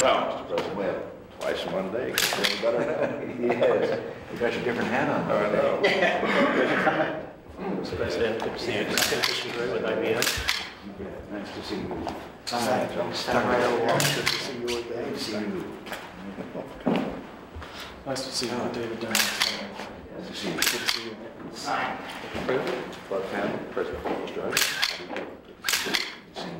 Well, Mr. President, well, twice in one day. It's better now. Yes. You got your different hat on. I know. Mr. President, good to see you. With IBM. Yeah, nice to see you. Nice to see you, David. Nice to see you. Good to see you. Sign. President, Mr. President. Nice to see you.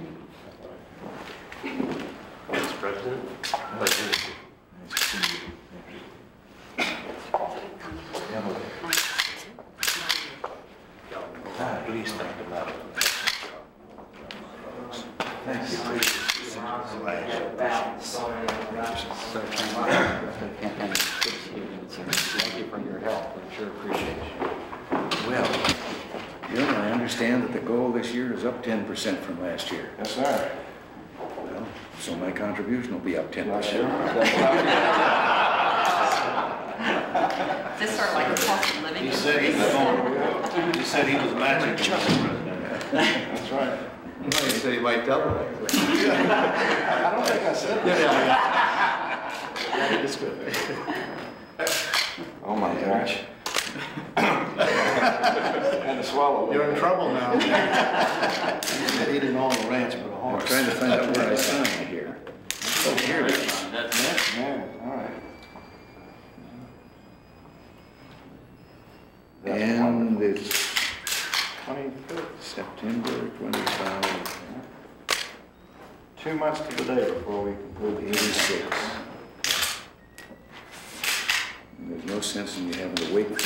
Please think about it. Thank you. Thank you for your help. I sure appreciate it. Well, you know, I understand that the goal this year is up 10% from last year. Yes, sir. Well, so my contribution will be up 10%. Is this sort of like a cost of living? He said he was magic. That's right. You said he might double it. I don't think I said that. Yeah, it's good. Oh my gosh. And a swallow. You're in trouble now. He didn't own the ranch but a horse. I'm trying to find out where I signed here. Oh, here it is. That's it. Yeah, all right. That's and wonderful. It's... 25th. September 25. 2 months to the day before we conclude the 86. There's no sense in you having to wait for it.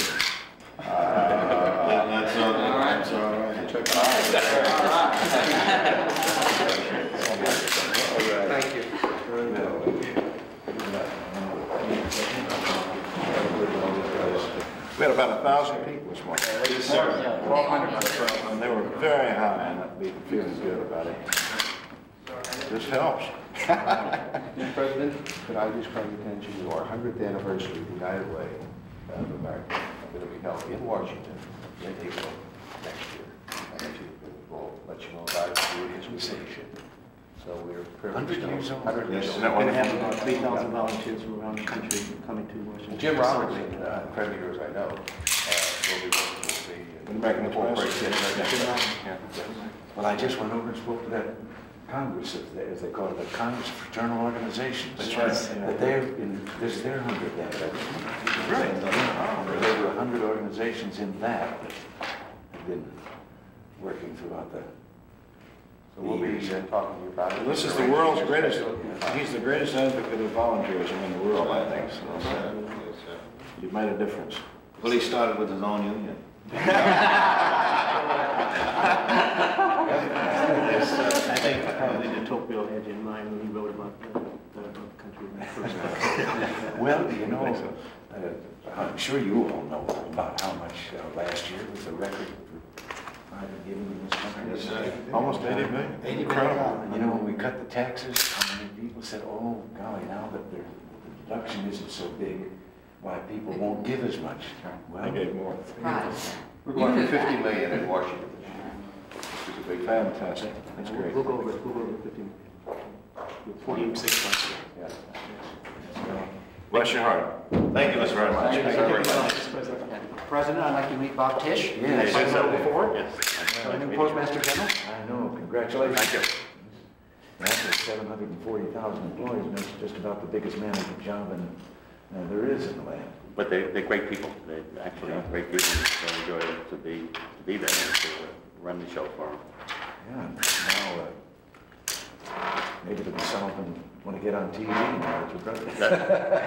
That's all right. That's all right. Thank you. Very well. We had about 1,000 people this morning. Yeah, 1,200, and they were very high, and I'd be feeling good about it. This helps. Mr. President, could I just call your attention to our 100th anniversary of the United Way of America? It'll be held in Washington in April next year. We'll let you know about it as we see it. So we're privileged. 100 years old. Yes. We're going to have about 3,000 volunteers from around the country coming to Washington. Jim Robertson, creditor as I know, will be working with the American Corporation. Yeah. Well, I just went over and spoke to that Congress, as they call it, the Congress Fraternal Organizations. That's right. That this is their 100th anniversary. Right. There were 100 organizations in that have been working throughout the. So we'll be talking to you about it. This is the world's greatest, he's the greatest advocate of volunteerism in the world, I think. So you've made a difference. Well, he started with his own union. I think probably the Tocqueville had in mind when he wrote about the country in the first place. Well, you know, I'm sure you all know about how much last year was the record. I've been giving you this country. Yes, sir. Almost 80 million. 80 million. You know, when we cut the taxes, how many people said, oh, golly, now that the deduction isn't so big, why people won't give as much. Well, they gave more. Right. We're going to 50 million in Washington this year. Which is a big fantastic. That's great. We'll go over 50 million. 46 months ago. Yeah. So, bless your heart. Thank you, Mr. Very much. Thank you very much. President, I'd like to meet Bob Tisch. Yes. I've met him before. Yes. New Postmaster General. I know. Congratulations. Thank you. That's 740,000 employees, and that's just about the biggest management job there is in the land. But they're great people. They're actually great people. They enjoy it to be there and to run the show for them. Yeah. Now, maybe they'll be something. Want to get on TV now with your brother? That,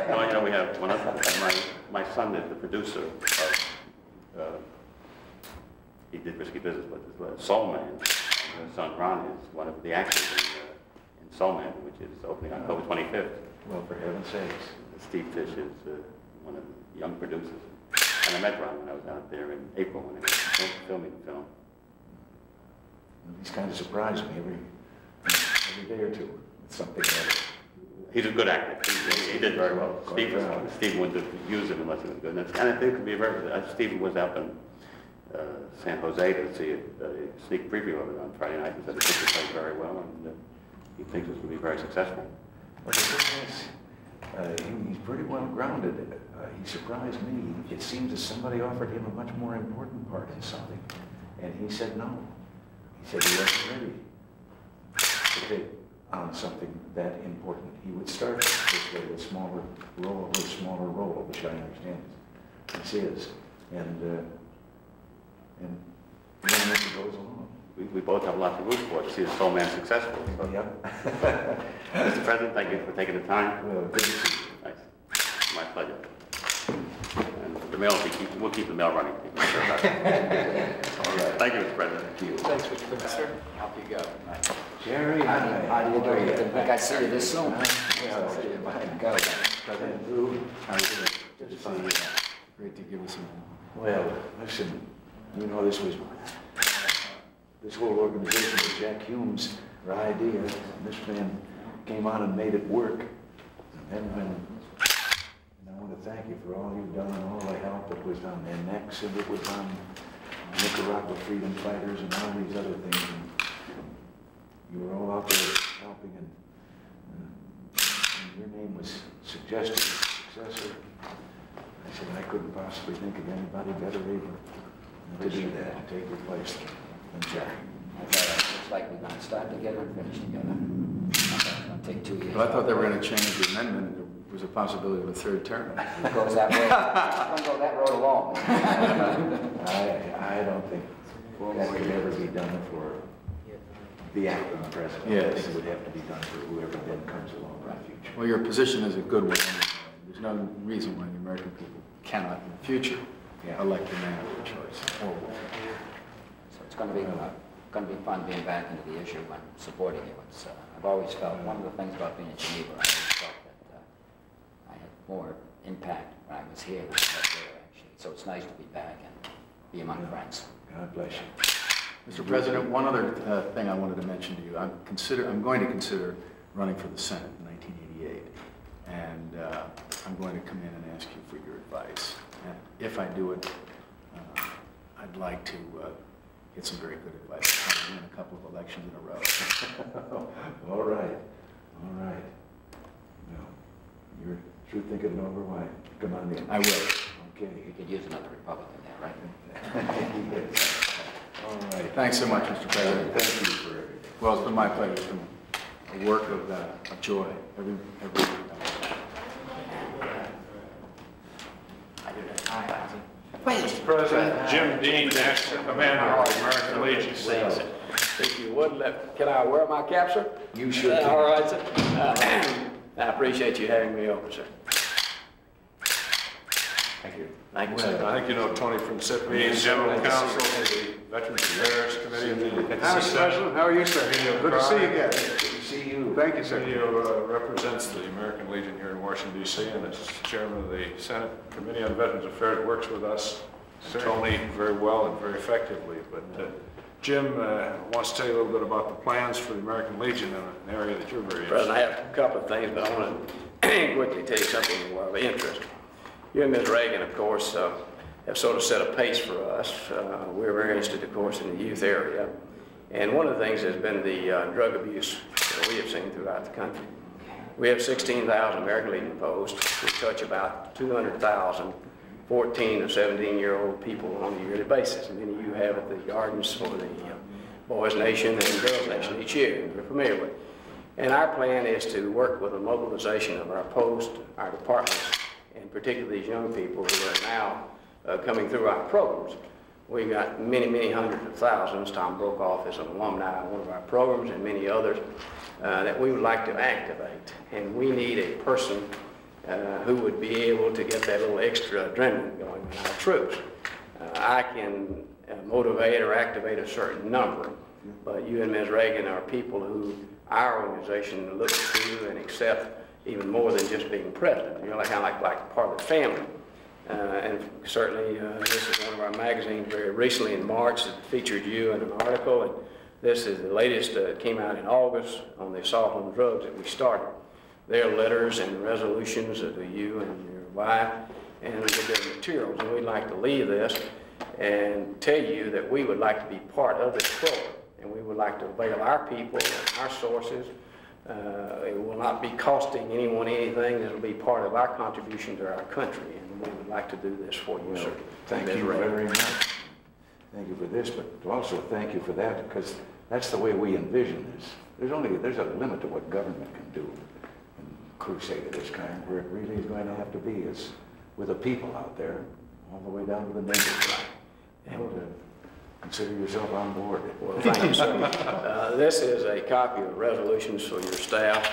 no, you know, we have one other. My son is the producer of, he did Risky Business, but Soul Man. And his son Ron is one of the actors in Soul Man, which is opening on October 25th. Well, for heaven's sakes. Steve Tisch is one of the young producers. And I met Ron when I was out there in April when I was filming the film. He's kind of surprised me every day or two. Something else. He's a good actor. He did very well. Steve wouldn't use him unless he was good. And I think it could be very good. Steve was out in San Jose to see a sneak preview of it on Friday night. He said it was very well, and he thinks it's going to be very successful. But the thing is, he's pretty well grounded. He surprised me. It seems that somebody offered him a much more important part in something, and he said no. He said he wasn't ready to take on something that important. He would start this way with a smaller role, which I understand this is, and then as it goes along. We both have a lot to root for to see the soul man successful. So. Yep. Mr. President, thank you for taking the time. Well, good to see you. Nice. My pleasure. And the mail, we'll keep the mail running. Sure. All right. Thank you, Mr. President. Thank you. Thanks, Mr. President. How do you go? Jerry, how do you do? I think I see you this soon. Go. President Drew, how are you doing? Just fine. Great to give us some. Well, listen, you know this was. This whole organization was Jack Hume's idea, and this man came on and made it work. And I want to thank you for all you've done and all the help that was on NX, and it was on Nicaragua Freedom Fighters and all these other things. And you were all out there helping, and your name was suggested as successor. I said I couldn't possibly think of anybody better able to do that and take your place. Jack. It's like we're going to start together and finish together. It's going to take 2 years. Well, I thought they were going to change the amendment. There was a possibility of a third term. It goes that way. Don't go that road alone. I don't think that could ever be done for the acting president. Yes. I think it would have to be done for whoever then comes along in the future. Well, your position is a good one. There's no reason why the American people cannot, in the future, elect a man of their choice. It's going to be fun being back into the issue and supporting you. It's, I've always felt, one of the things about being in Geneva, I always felt that I had more impact when I was here than I was there, actually. So it's nice to be back and be among friends. God bless you. Mr. President, one other thing I wanted to mention to you. I'm going to consider running for the Senate in 1988, and I'm going to come in and ask you for your advice. And if I do it, I'd like to get some very good advice. I'm in a couple of elections in a row. All right, all right. No, you're sure thinking over why. Come on in. I will. Okay. You could use another Republican there, right? Yes. All right. Thanks so much, Mr. President. Thank you for everything. Well, it's been my pleasure. It's been a work of joy. Every I do that. Hi. Mr. President, Jim Dean, National Commander of the American Legion. Well, if you would, can I wear my cap, sir? You should. All right, sir. I appreciate you having me over, sir. Thank you. Thank you, sir. I think you know Tony Principi, General Counsel to the Veterans Affairs Committee. How are you, sir? Good to see you again. Good to see you. Thank you, sir. He represents the American Legion here in Washington, D.C., and as chairman of the Senate Committee on Veterans Affairs, works with us, Tony, very well and very effectively. But Jim wants to tell you a little bit about the plans for the American Legion in an area that you're very interested in. I have a couple of things, but I want to quickly tell you something of interest. You and Ms. Reagan, of course, have sort of set a pace for us. We're very interested, of course, in the youth area. And one of the things has been the drug abuse that we have seen throughout the country. We have 16,000 American Legion posts. We touch about 200,000 14 or 17-year-old people on a yearly basis. And then you have at the gardens for the Boys' Nation and Girls' Nation each year, we're familiar with. And our plan is to work with the mobilization of our posts, our departments, and particularly these young people who are now coming through our programs. We've got many, many hundreds of thousands. Tom Brokaw is an alumni of one of our programs and many others that we would like to activate. And we need a person who would be able to get that little extra adrenaline going in our troops. I can motivate or activate a certain number, but you and Ms. Reagan are people who our organization looks to and accepts even more than just being president. You're like, kind of like part of the family. And certainly, this is one of our magazines very recently in March that featured you in an article. And this is the latest that came out in August on the assault on drugs that we started. Their letters and resolutions to you and your wife and the materials. And we'd like to leave this and tell you that we would like to be part of this program. And we would like to avail our people and our sources It will not be costing anyone anything. It will be part of our contribution to our country, and we would like to do this for you, sir. Thank you very much. Thank you for this, but also thank you for that, because that's the way we envision this. There's a limit to what government can do in a crusade of this kind, where it really is going to have to be is with the people out there, all the way down to the neighborhood. And consider yourself on board. Well, thank you, sir. This is a copy of resolutions for your staff,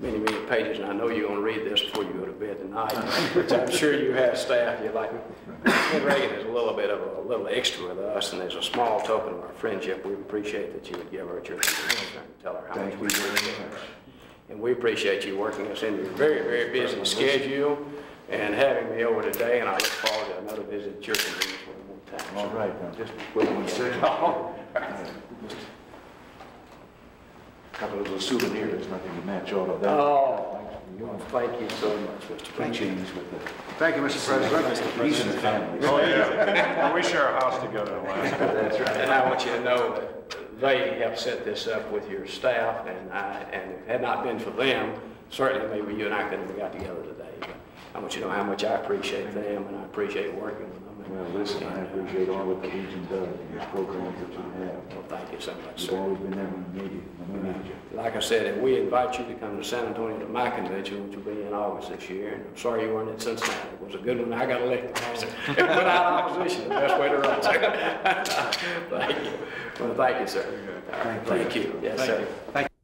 many, many pages, and I know you're going to read this before you go to bed tonight, which I'm sure you have staff you like. Reagan is a little bit of a little extra with us, and there's a small token of our friendship. We appreciate that you would give her at your and tell her how much we appreciate her. And we appreciate you working us into your very, very busy schedule and having me over today, and I look forward to another visit at your convenience. All right, now just wait 1 second. Just a couple of little souvenirs, nothing to match all of that. Oh, thank you so much, Mr. President. Thank you, Mr. President. He's in the family. Oh, yeah. We share a house together. That's right. And I want you to know that they have set this up with your staff, and if it had not been for them, certainly maybe you and I couldn't have got together today. But I want you to know how much I appreciate them, and I appreciate working with them. Well, listen, I appreciate all that the Legion does and your programs that you have. Well, thank you so much, sir. You've always been there when we need you. Like I said, if we invite you to come to San Antonio to my convention, which will be in August this year, and I'm sorry you weren't in Cincinnati. It was a good one. I got elected. Without opposition, the best way to run, sir. Thank you. Well, thank you, sir. Thank you. Yes, sir. Thank you.